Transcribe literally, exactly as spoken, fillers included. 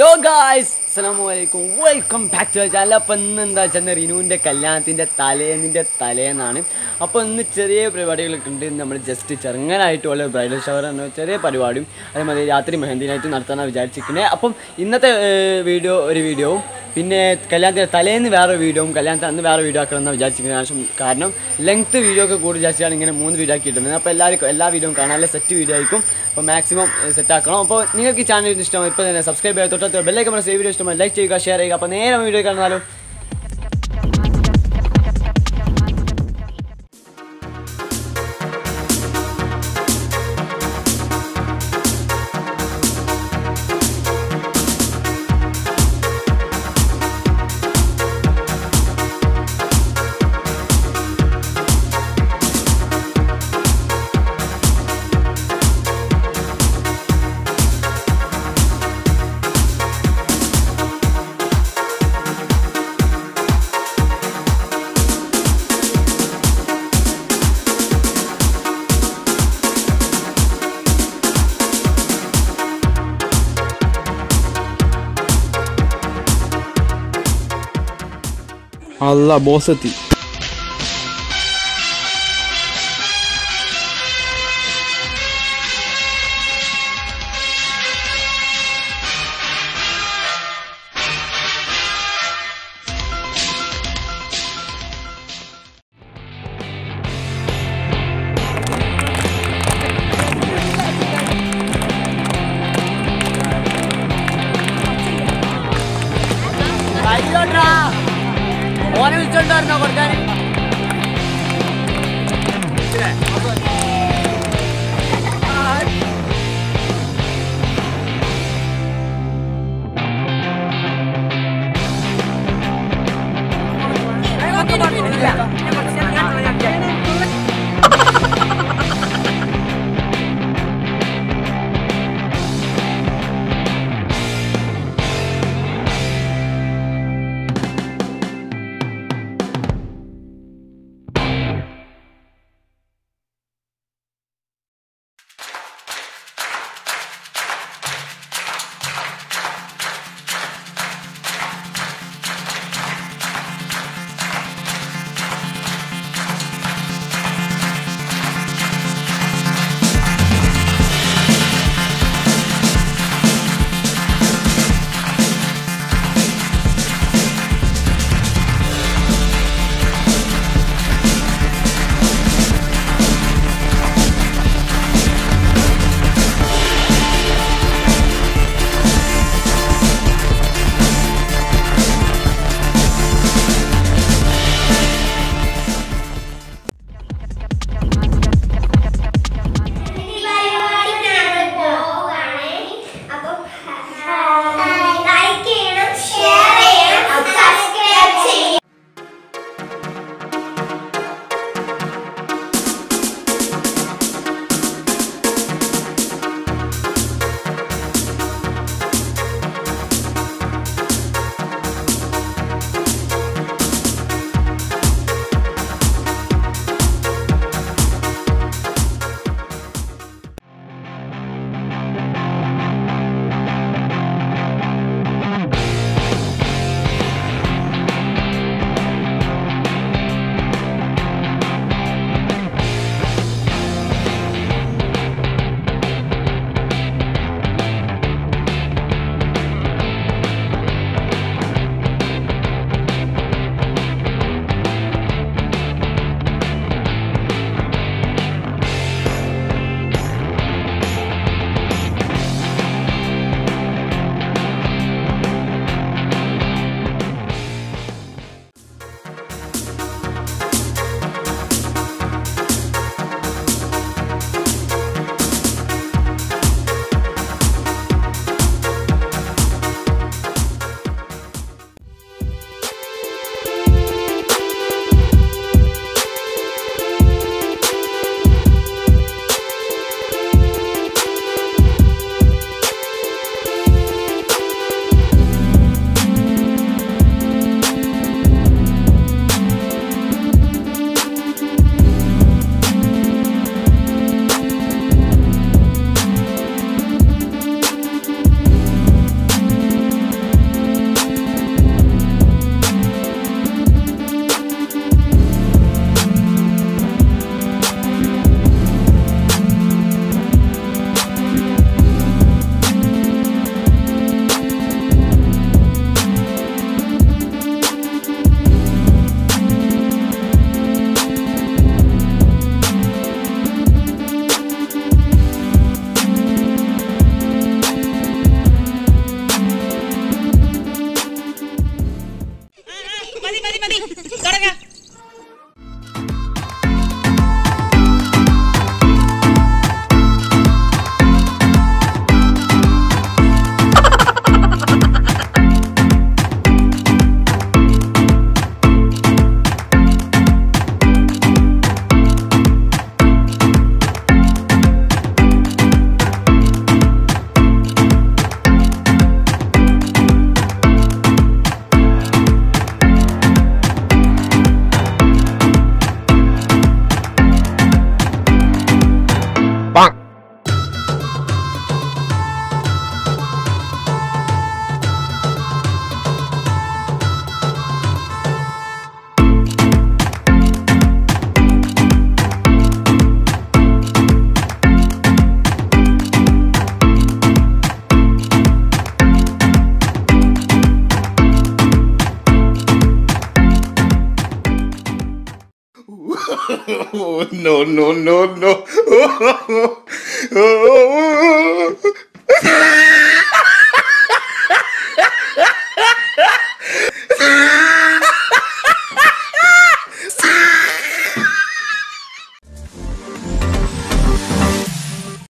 Hello guys अस्सलामु अलैकुम welcome back to channel അപ്പോൾ എന്താ വെച്ചാൽ റിനുവിൻ്റെ കല്യാണത്തിൻ്റെ തലേന്നിൻ്റെ തലേന്നാണ് അപ്പോൾ ഇന്ന് ചെറിയ പരിപാടികളൊക്കെ ഉണ്ട് നമ്മൾ ജസ്റ്റ് ചെറുങ്ങനായിട്ടുള്ള ബ്രൈഡൽ ഷവർ എന്ന ചെറിയ പരിപാടിയും അതേമാതിരി രാത്രി മെഹന്തി നൈറ്റ് നടത്താനാണ് വിചാരിച്ചിരിക്കുന്നത് അപ്പം ഇന്നത്തെ വീഡിയോ ഒരു വീഡിയോ പിന്നെ കല്യാണത്തിൻ്റെ തലേന്ന് വേറെ വീഡിയോയും കല്യാണത്തിന് അന്ന് വേറെ വീഡിയോ ആക്കണമെന്നാണ് വിചാരിച്ചിരിക്കുന്നത് കാരണം ലെങ്ത്ത് വീഡിയോ ഒക്കെ കൂടുതൽ വിചാരിച്ചാണ് ഇങ്ങനെ മൂന്ന് വീഡിയോ ആക്കിയിട്ടുണ്ട് അപ്പോൾ എല്ലാവർക്കും എല്ലാ വീഡിയോയും കാണാനുള്ള സെറ്റ് വീഡിയോ ആയിരിക്കും അപ്പോൾ മാക്സിമം സെറ്റാക്കണം അപ്പോൾ നിങ്ങൾക്ക് ഈ ചാനൽ ഇഷ്ടമായി ഇപ്പോൾ തന്നെ സബ്സ്ക്രൈബ് ചെയ്യുക തൊട്ടടുത്ത് ബെൽ ഐക്കൺ പ്രസ് ഈ വീഡിയോ ഇഷ്ടമായി ലൈക്ക് ചെയ്യുക ഷെയർ ചെയ്യുക അപ്പോൾ നേരെ വീഡിയോ കാണാമല്ലോ अल्लाह बोसती Oh, no, no, no, no.